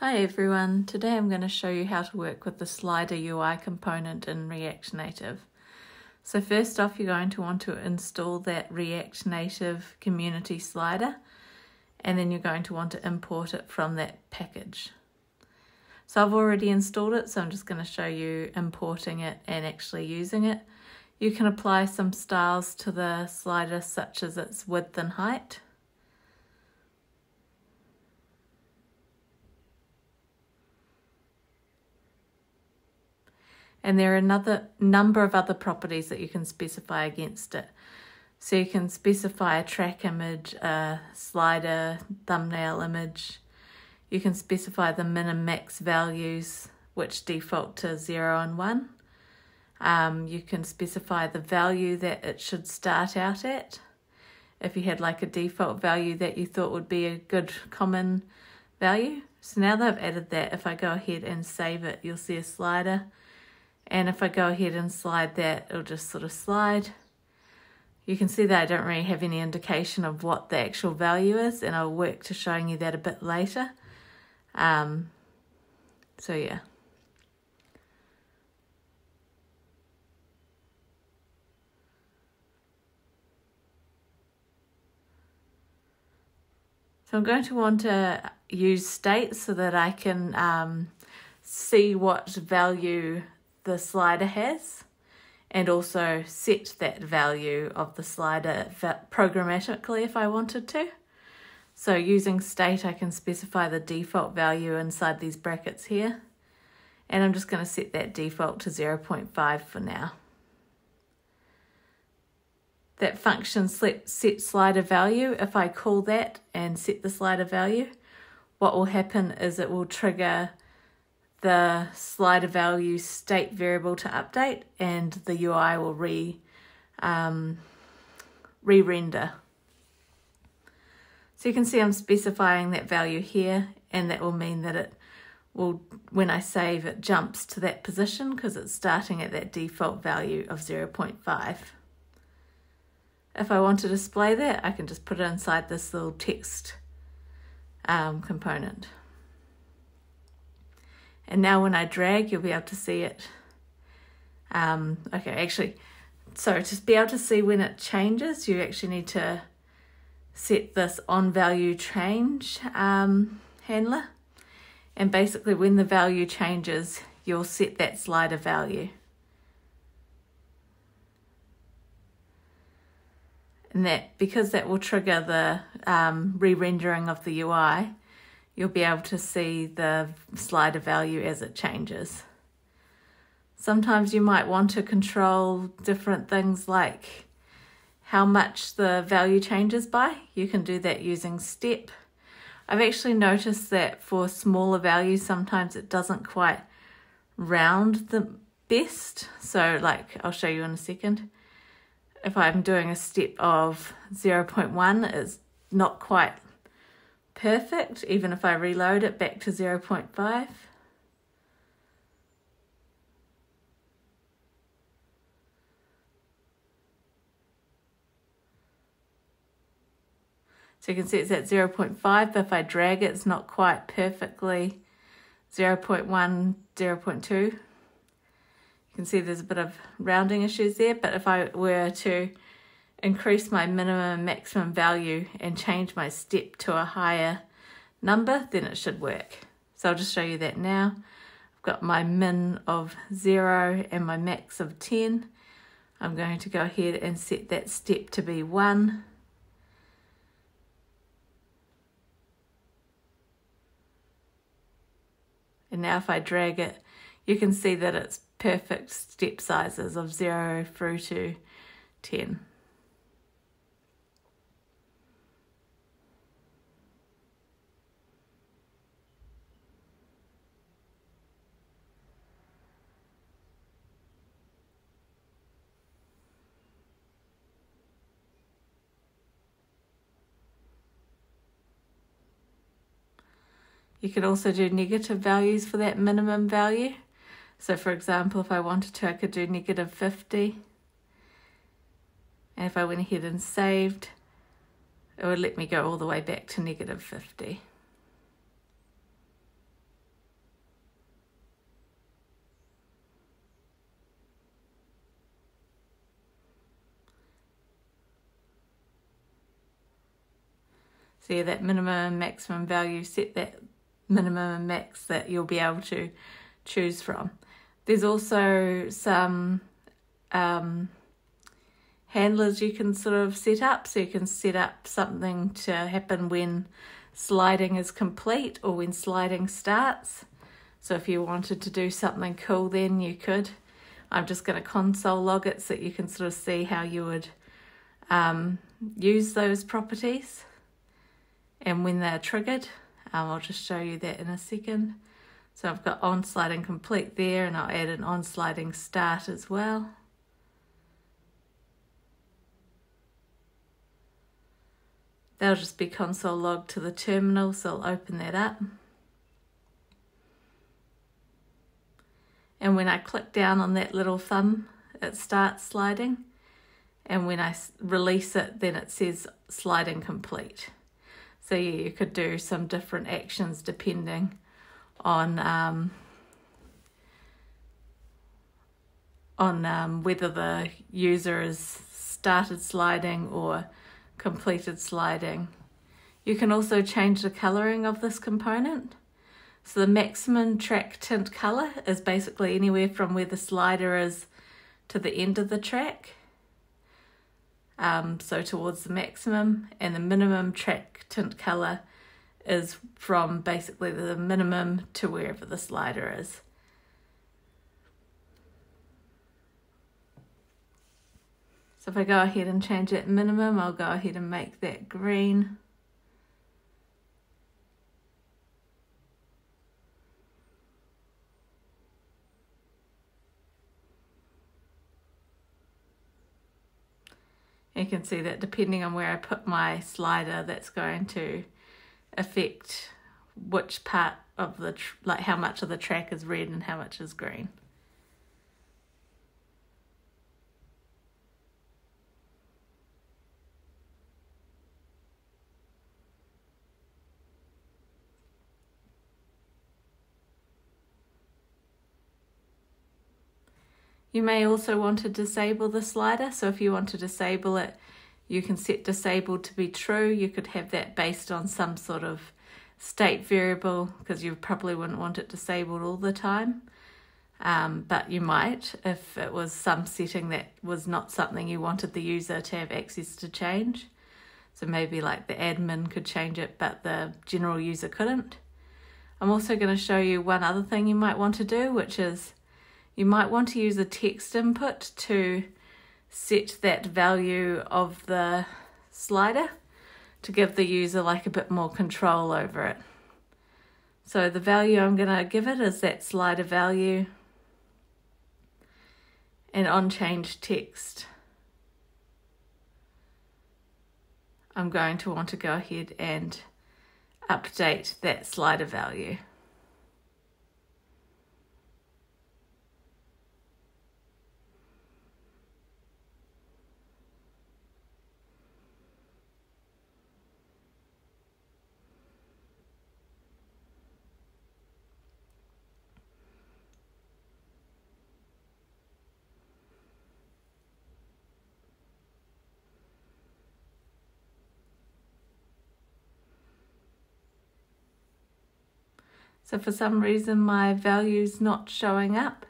Hi everyone, today I'm going to show you how to work with the slider UI component in React Native. So first off, you're going to want to install that React Native community slider, and then you're going to want to import it from that package. So I've already installed it, so I'm just going to show you importing it and actually using it. You can apply some styles to the slider such as its width and height. And there are another number of other properties that you can specify against it. So you can specify a track image, a slider, thumbnail image. You can specify the min and max values, which default to 0 and 1. You can specify the value that it should start out at. If you had like a default value that you thought would be a good common value. So now they've added that. If I go ahead and save it, you'll see a slider. And if I go ahead and slide that, it'll just sort of slide. You can see that I don't really have any indication of what the actual value is, and I'll work to showing you that a bit later. So yeah. So I'm going to want to use states so that I can see what value the slider has, and also set that value of the slider programmatically if I wanted to. So using state, I can specify the default value inside these brackets here, and I'm just going to set that default to 0.5 for now. That function set slider value, if I call that and set the slider value, what will happen is it will trigger the slider value state variable to update, and the UI will re-render. So you can see I'm specifying that value here, and that will mean that it will, when I save, it jumps to that position because it's starting at that default value of 0.5. If I want to display that, I can just put it inside this little text component. And now when I drag, you'll be able to see it. So to be able to see when it changes, you actually need to set this onValueChange handler. And basically when the value changes, you'll set that slider value. And that, because that will trigger the re-rendering of the UI, you'll be able to see the slider value as it changes. Sometimes you might want to control different things like how much the value changes by. You can do that using step. I've actually noticed that for smaller values, sometimes it doesn't quite round the best. So like, I'll show you in a second. If I'm doing a step of 0.1, it's not quite perfect, even if I reload it back to 0.5. So you can see it's at 0.5, but if I drag it, it's not quite perfectly 0.1, 0.2. You can see there's a bit of rounding issues there, but if I were to increase my minimum and maximum value and change my step to a higher number, then it should work. So I'll just show you that now. I've got my min of 0 and my max of 10. I'm going to go ahead and set that step to be 1. And now if I drag it, you can see that it's perfect step sizes of 0 through to 10. You could also do negative values for that minimum value. So for example, if I wanted to, I could do negative 50. And if I went ahead and saved, it would let me go all the way back to negative 50. So that minimum and maximum value, set that minimum and max that you'll be able to choose from. There's also some handlers you can sort of set up. So you can set up something to happen when sliding is complete or when sliding starts. So if you wanted to do something cool, then you could. I'm just going to console log it so that you can sort of see how you would use those properties and when they're triggered. I'll just show you that in a second. So I've got onSlidingComplete there, and I'll add an onSlidingStart as well. They'll just be console logged to the terminal, so I'll open that up. And when I click down on that little thumb, it starts sliding. And when I release it, then it says sliding complete. So yeah, you could do some different actions depending on whether the user has started sliding or completed sliding. You can also change the colouring of this component. So the maximum track tint colour is basically anywhere from where the slider is to the end of the track. So towards the maximum, and the minimum track tint colour is from basically the minimum to wherever the slider is. So if I go ahead and change that minimum, I'll go ahead and make that green. You can see that depending on where I put my slider, that's going to affect which part of the, like how much of the track is red and how much is green. You may also want to disable the slider, so if you want to disable it, you can set disabled to be true. You could have that based on some sort of state variable, because you probably wouldn't want it disabled all the time, but you might if it was some setting that was not something you wanted the user to have access to change. So maybe like the admin could change it, but the general user couldn't. I'm also going to show you one other thing you might want to do, which is you might want to use a text input to set that value of the slider to give the user like a bit more control over it. So the value I'm going to give it is that slider value and on change text. I'm going to want to go ahead and update that slider value. So for some reason my value's not showing up.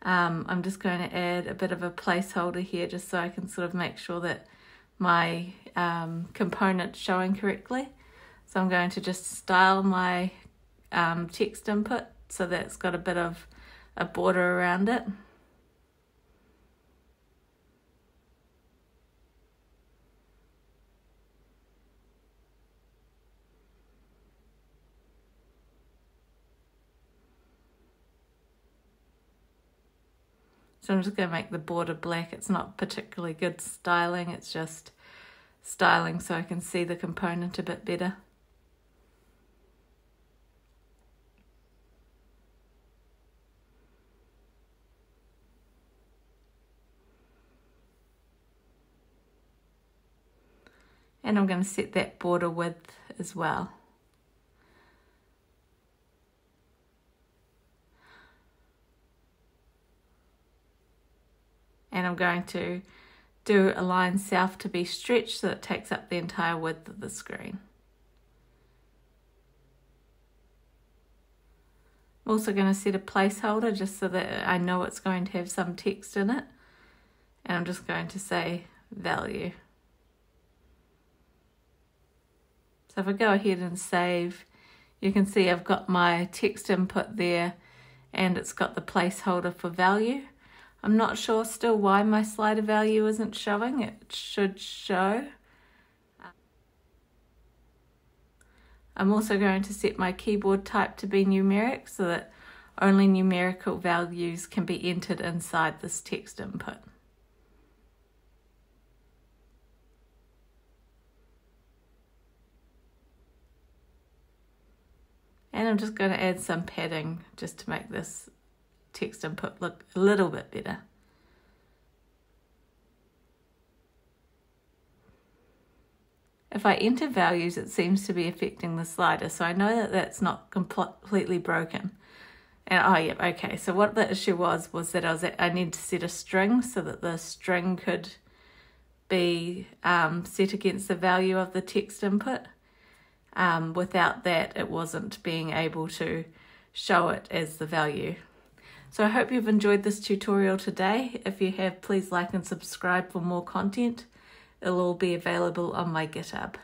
I'm just going to add a bit of a placeholder here just so I can sort of make sure that my component's showing correctly. So I'm going to just style my text input so that it's got a bit of a border around it. So I'm just going to make the border black. It's not particularly good styling, it's just styling so I can see the component a bit better. And I'm going to set that border width as well. And I'm going to do align self to be stretched so it takes up the entire width of the screen. I'm also going to set a placeholder just so that I know it's going to have some text in it. And I'm just going to say value. So if I go ahead and save, you can see I've got my text input there and it's got the placeholder for value. I'm not sure still why my slider value isn't showing. It should show. I'm also going to set my keyboard type to be numeric so that only numerical values can be entered inside this text input. And I'm just going to add some padding just to make this text input look a little bit better. If I enter values, it seems to be affecting the slider, so I know that that's not completely broken. And oh yeah, okay, so what the issue was that I need to set a string so that the string could be set against the value of the text input. Without that, it wasn't being able to show it as the value. So I hope you've enjoyed this tutorial today. If you have, please like and subscribe for more content. It'll all be available on my GitHub.